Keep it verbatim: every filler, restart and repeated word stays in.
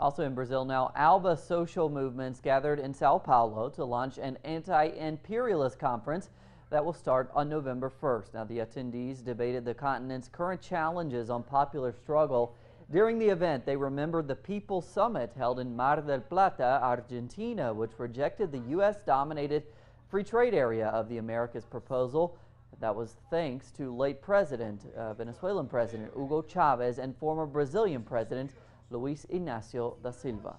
Also in Brazil now, ALBA social movements gathered in Sao Paulo to launch an anti-imperialist conference that will start on November first. Now, the attendees debated the continent's current challenges on popular struggle. During the event, they remembered the People's Summit held in Mar del Plata, Argentina, which rejected the U S-dominated free trade area of the Americas proposal. That was thanks to late President, uh, Venezuelan President Hugo Chavez and former Brazilian President Luiz Inácio da Silva.